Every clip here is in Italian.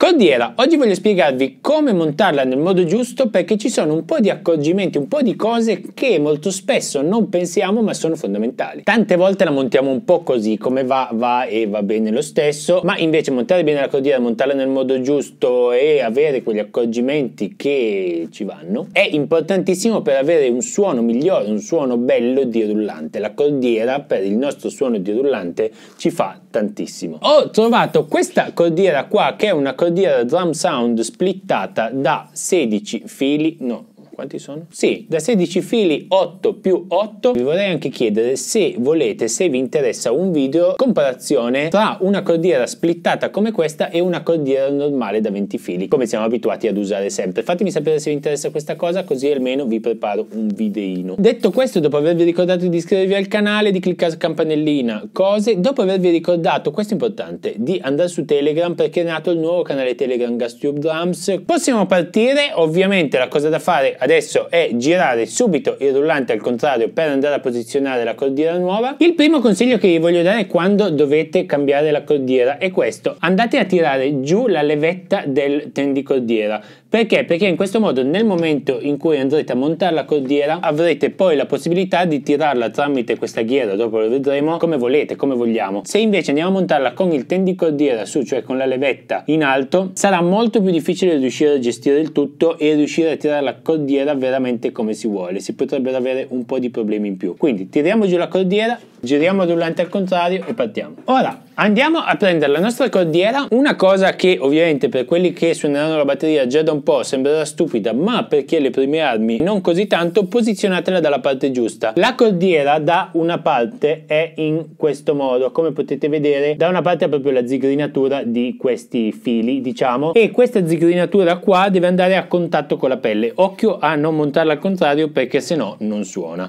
Cordiera, oggi voglio spiegarvi come montarla nel modo giusto, perché ci sono un po' di accorgimenti, un po' di cose che molto spesso non pensiamo ma sono fondamentali. Tante volte la montiamo un po' così, come va e va bene lo stesso, ma invece montare bene la cordiera, montarla nel modo giusto e avere quegli accorgimenti che ci vanno è importantissimo per avere un suono migliore, un suono bello di rullante. La cordiera per il nostro suono di rullante ci fa tantissimo. Ho trovato questa cordiera qua, che è una cordiera drum sound splittata da 16 fili, no, quanti sono? Sì, da 16 fili 8 più 8. Vi vorrei anche chiedere se volete, se vi interessa, un video comparazione tra una cordiera splittata come questa e una cordiera normale da 20 fili come siamo abituati ad usare sempre. Fatemi sapere se vi interessa questa cosa, così almeno vi preparo un videino. Detto questo, dopo avervi ricordato di iscrivervi al canale, di cliccare campanellina, cose, dopo avervi ricordato, questo è importante, di andare su Telegram, perché è nato il nuovo canale Telegram Gastube Drums. Possiamo partire. Ovviamente la cosa da fare adesso è girare subito il rullante al contrario per andare a posizionare la cordiera nuova. Il primo consiglio che vi voglio dare quando dovete cambiare la cordiera è questo: andate a tirare giù la levetta del tendicordiera. Perché? Perché in questo modo, nel momento in cui andrete a montare la cordiera, avrete poi la possibilità di tirarla tramite questa ghiera, dopo lo vedremo, come volete, come vogliamo. Se invece andiamo a montarla con il tendicordiera su, cioè con la levetta in alto, sarà molto più difficile riuscire a gestire il tutto e riuscire a tirare la cordiera veramente come si vuole. Si potrebbero avere un po' di problemi in più, quindi tiriamo giù la cordiera, giriamo il rullante al contrario e partiamo. Ora andiamo a prendere la nostra cordiera. Una cosa che ovviamente per quelli che suoneranno la batteria già da un po' sembrerà stupida, ma perché le prime armi non così tanto, posizionatela dalla parte giusta. La cordiera da una parte è in questo modo, come potete vedere, da una parte è proprio la zigrinatura di questi fili, diciamo, e questa zigrinatura qua deve andare a contatto con la pelle. Occhio a non montarla al contrario, perché se no non suona.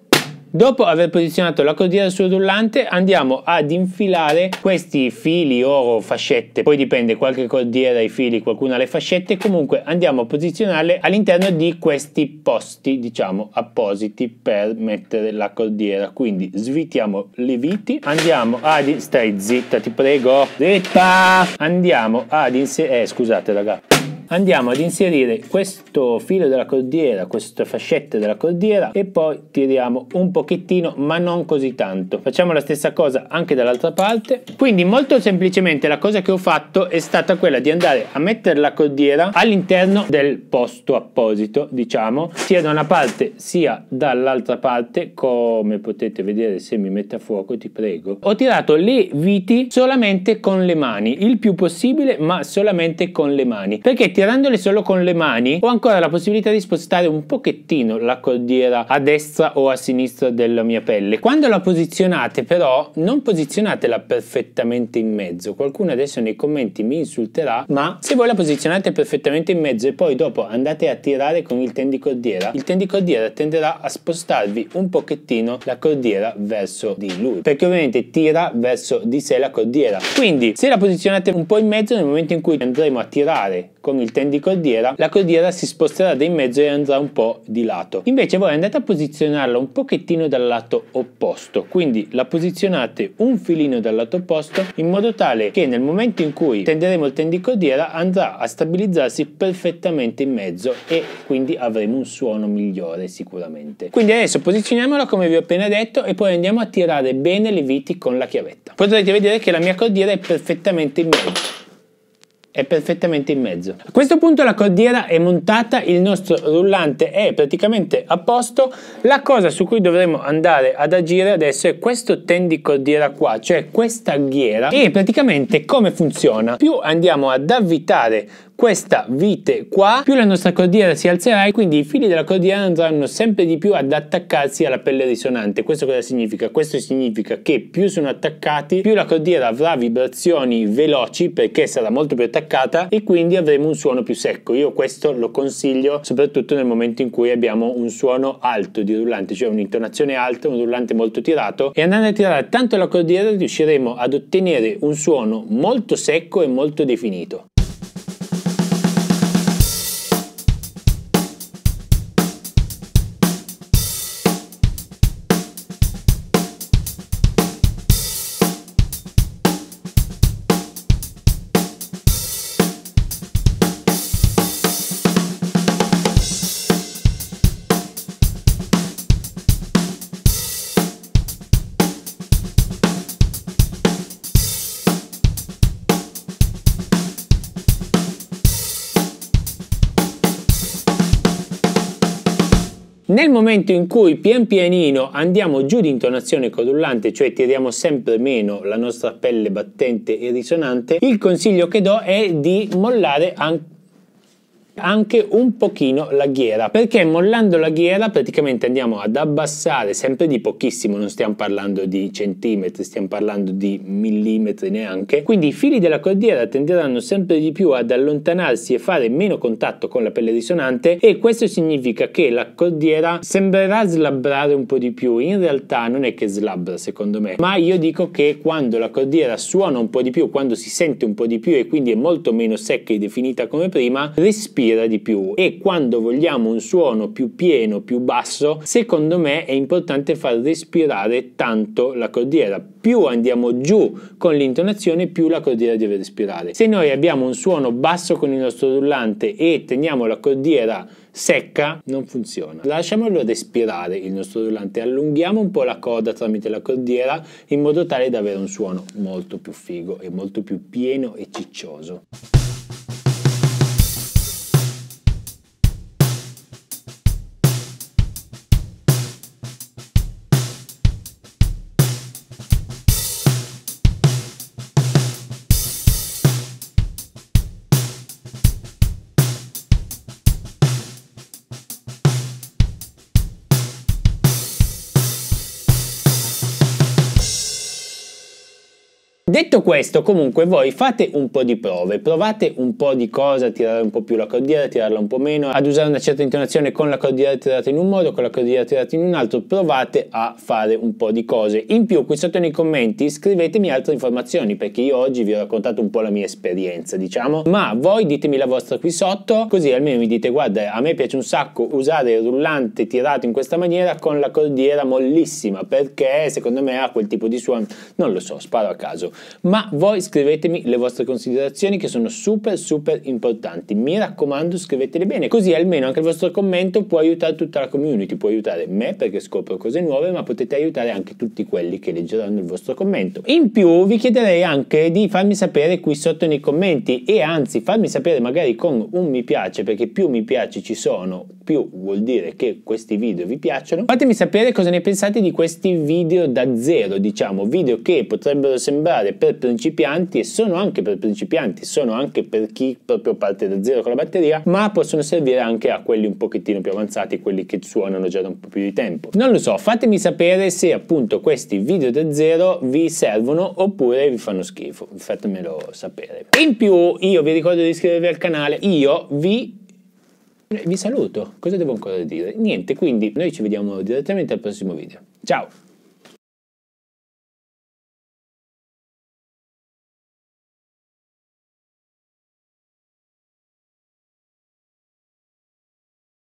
Dopo aver posizionato la cordiera sul rullante, andiamo ad infilare questi fili o fascette, poi dipende, qualche cordiera i fili, qualcuna le fascette, comunque andiamo a posizionarle all'interno di questi posti, diciamo, appositi per mettere la cordiera. Quindi svitiamo le viti, andiamo ad... stai zitta, ti prego, zitta! Andiamo ad inserire... scusate raga. Andiamo ad inserire questo filo della cordiera, queste fascette della cordiera, e poi tiriamo un pochettino, ma non così tanto. Facciamo la stessa cosa anche dall'altra parte. Quindi molto semplicemente la cosa che ho fatto è stata quella di andare a mettere la cordiera all'interno del posto apposito, diciamo, sia da una parte sia dall'altra parte, come potete vedere. Se mi mette a fuoco, ti prego. Ho tirato le viti solamente con le mani, il più possibile, ma solamente con le mani, perché tirandole solo con le mani ho ancora la possibilità di spostare un pochettino la cordiera a destra o a sinistra della mia pelle. Quando la posizionate però non posizionatela perfettamente in mezzo. Qualcuno adesso nei commenti mi insulterà, ma se voi la posizionate perfettamente in mezzo e poi dopo andate a tirare con il tendicordiera, il tendicordiera tenderà a spostarvi un pochettino la cordiera verso di lui, perché ovviamente tira verso di sé la cordiera. Quindi se la posizionate un po' in mezzo, nel momento in cui andremo a tirare con il tendicordiera, la cordiera si sposterà da in mezzo e andrà un po' di lato. Invece voi andate a posizionarla un pochettino dal lato opposto, quindi la posizionate un filino dal lato opposto, in modo tale che nel momento in cui tenderemo il tendicordiera andrà a stabilizzarsi perfettamente in mezzo, e quindi avremo un suono migliore sicuramente. Quindi adesso posizioniamola come vi ho appena detto e poi andiamo a tirare bene le viti con la chiavetta. Potrete vedere che la mia cordiera è perfettamente in mezzo. È perfettamente in mezzo. A questo punto la cordiera è montata, il nostro rullante è praticamente a posto. La cosa su cui dovremo andare ad agire adesso è questo tendicordiera qua, cioè questa ghiera. E praticamente come funziona? Più andiamo ad avvitare questa vite qua, più la nostra cordiera si alzerà e quindi i fili della cordiera andranno sempre di più ad attaccarsi alla pelle risonante. Questo cosa significa? Questo significa che più sono attaccati, più la cordiera avrà vibrazioni veloci, perché sarà molto più attaccata, e quindi avremo un suono più secco. Io questo lo consiglio soprattutto nel momento in cui abbiamo un suono alto di rullante, cioè un'intonazione alta, un rullante molto tirato, e andando a tirare tanto la cordiera riusciremo ad ottenere un suono molto secco e molto definito. Nel momento in cui pian pianino andiamo giù di intonazione codullante, cioè tiriamo sempre meno la nostra pelle battente e risonante, il consiglio che do è di mollare anche un pochino la ghiera, perché mollando la ghiera praticamente andiamo ad abbassare sempre di pochissimo, non stiamo parlando di centimetri, stiamo parlando di millimetri neanche, quindi i fili della cordiera tenderanno sempre di più ad allontanarsi e fare meno contatto con la pelle risonante, e questo significa che la cordiera sembrerà slabbrare un po' di più. In realtà non è che slabbra, secondo me, ma io dico che quando la cordiera suona un po' di più, quando si sente un po' di più e quindi è molto meno secca e definita come prima, respira di più. E quando vogliamo un suono più pieno, più basso, secondo me è importante far respirare tanto la cordiera. Più andiamo giù con l'intonazione, più la cordiera deve respirare. Se noi abbiamo un suono basso con il nostro rullante e teniamo la cordiera secca, non funziona. Lasciamolo respirare il nostro rullante, allunghiamo un po' la corda tramite la cordiera in modo tale da avere un suono molto più figo e molto più pieno e ciccioso. Detto questo, comunque voi fate un po' di prove, provate un po' di cosa, tirare un po' più la cordiera, tirarla un po' meno, ad usare una certa intonazione con la cordiera tirata in un modo, con la cordiera tirata in un altro, provate a fare un po' di cose. In più qui sotto nei commenti scrivetemi altre informazioni, perché io oggi vi ho raccontato un po' la mia esperienza, diciamo, ma voi ditemi la vostra qui sotto, così almeno mi dite: guarda, a me piace un sacco usare il rullante tirato in questa maniera con la cordiera mollissima, perché secondo me ha quel tipo di suono, non lo so, sparo a caso. Ma voi scrivetemi le vostre considerazioni, che sono super importanti, mi raccomando, scrivetele bene, così almeno anche il vostro commento può aiutare tutta la community, può aiutare me perché scopro cose nuove, ma potete aiutare anche tutti quelli che leggeranno il vostro commento. In più vi chiederei anche di farmi sapere qui sotto nei commenti, e anzi farmi sapere magari con un mi piace, perché più mi piace ci sono, più vuol dire che questi video vi piacciono. Fatemi sapere cosa ne pensate di questi video da zero, diciamo, video che potrebbero sembrare per principianti, e sono anche per principianti, sono anche per chi proprio parte da zero con la batteria, ma possono servire anche a quelli un pochettino più avanzati, quelli che suonano già da un po' più di tempo. Non lo so, fatemi sapere se appunto questi video da zero vi servono oppure vi fanno schifo, fatemelo sapere. In più io vi ricordo di iscrivervi al canale, io vi saluto, cosa devo ancora dire? Niente, quindi noi ci vediamo direttamente al prossimo video, ciao!